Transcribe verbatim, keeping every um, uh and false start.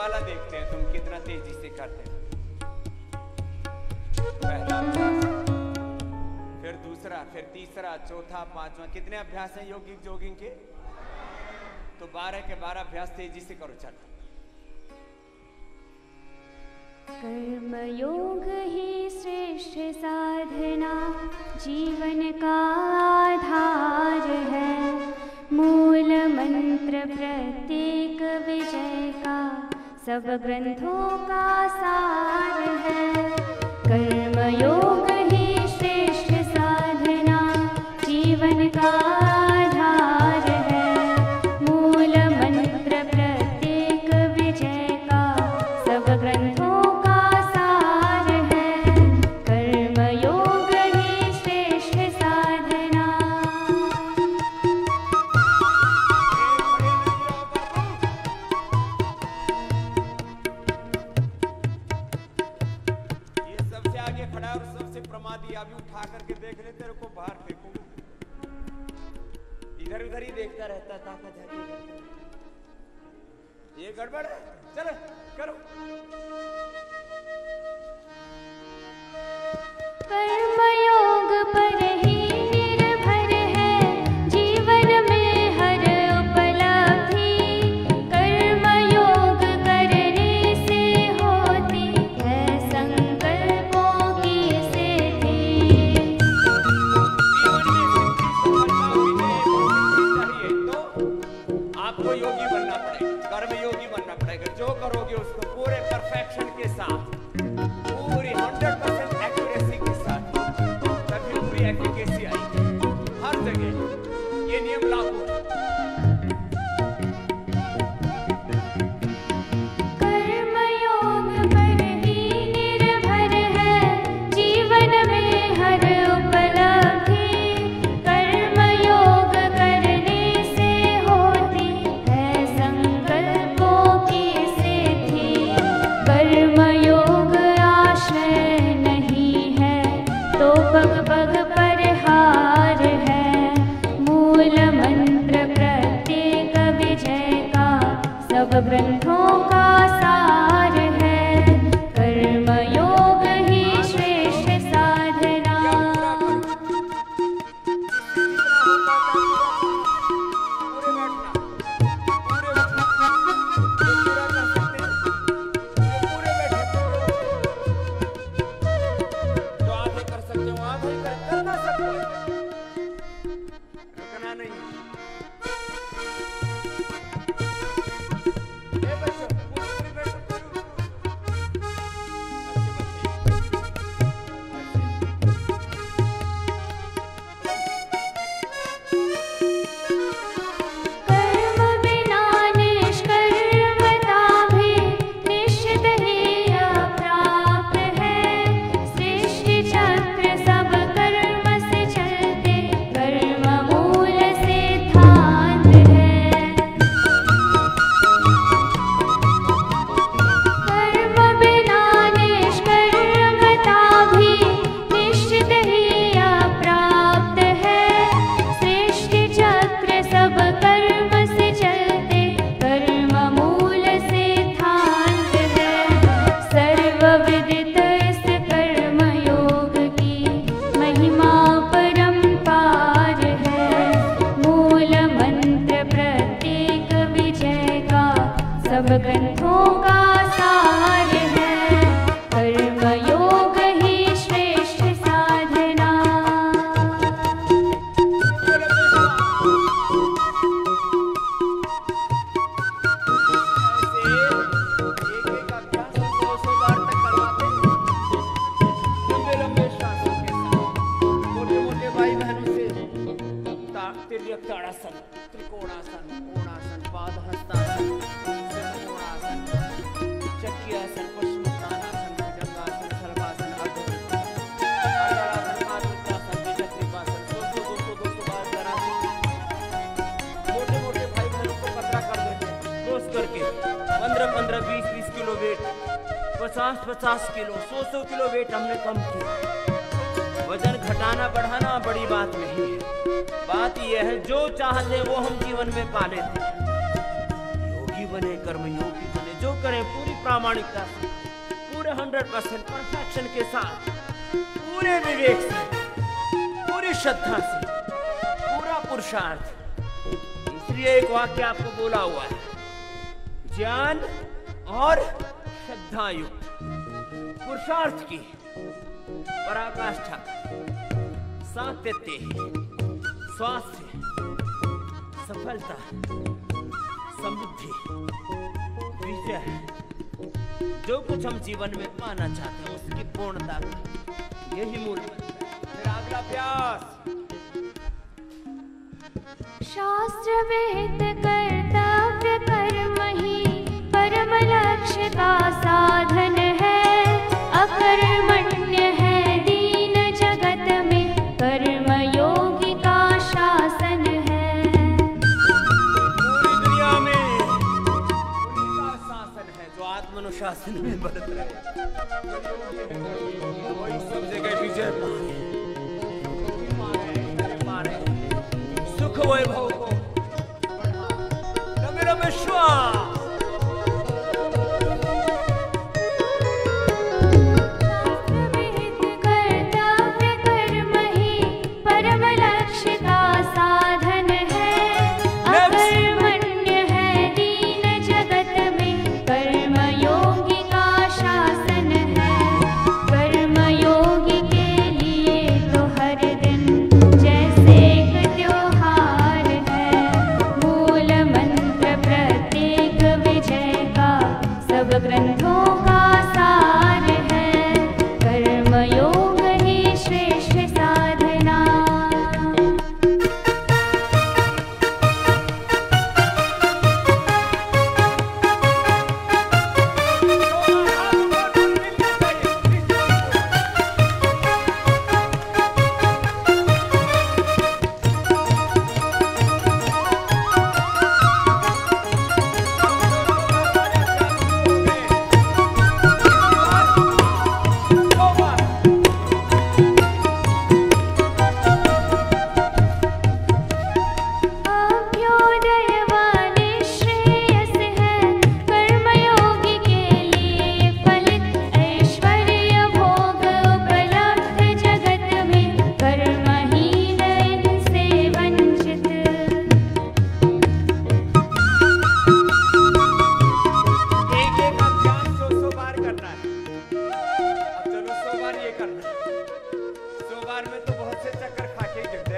वाला देखते हैं तुम कितना तेजी से करते हो। पहला अभ्यास, फिर दूसरा, फिर तीसरा, चौथा, पांचवा। कितने अभ्यास हैं योगिक जोगिंग के? तो बारह के बारह अभ्यास तेजी से करो। चलो। कर्म योग ही श्रेष्ठ साधना, जीवन का आधार है। मूल मंत्र प्रत्येक विषय का, सब ग्रंथों का सार है। कर्म योग ही श्रेष्ठ साधना, जीवन का आधार है। मूल मंत्र प्रत्येक विषय का, सब ग्रंथ गड़बड़ है। चलो करो। कर्मयोग पर ही निर्भर है जीवन में हर उपलब्धि। कर्मयोग करने से होती है संकल्पों की सिद्धि। तो आपको योगी बनना पड़ेगा, कर्मयोगी बनना पड़ेगा। जो करोगे उसको पूरे परफेक्शन के साथ, पूरी हंड्रेड परसेंट एक्यूरेसी के साथ, तभी पूरी एफिकेसी आएगी। हर जगह ये नियम लागू। कर्मयोग पर ही निर्भर है जीवन में हर उपलब्धि। ग्रंथों का सार है। कर्मयोग ही श्रेष्ठ साधना। जो आप नहीं कर सकते हो आप नहीं करना सकते। रुकना नहीं। पचास किलो, सौ सौ किलो वेट हमने कम किया। वजन घटाना बढ़ाना बड़ी बात नहीं है। बात यह है जो चाहते वो हम जीवन में पा लेते। योगी बने, कर्मयोगी बने। जो करें पूरी प्रामाणिकता से, पूरे सौ परसेंट परफेक्शन के साथ, पूरे विवेक से, पूरी श्रद्धा से, पूरा पुरुषार्थ। इसलिए एक वाक्य आपको बोला हुआ है, ज्ञान और श्रद्धा युक्त पुरुषार्थ की पराकाष्ठा, सातत्य, स्वास्थ्य, सफलता, समृद्धि, विजय, जो कुछ हम जीवन में पाना चाहते हैं उसकी पूर्णता, यही मूल मंत्र। फिर अगला प्यास शास्त्र विहित कर्तव्य कर्म ही परम लक्ष्य का साधन है। अकर्मण्य है दीन जगत में, कर्मयोगी का शासन है। पूरी दुनिया में उनका शासन है जो आत्मानुशासन में बरत रहे हैं। सब जगह विजय पाए, सुख वैभव को रमे रमे श्वास। में तो बहुत से चक्कर खा के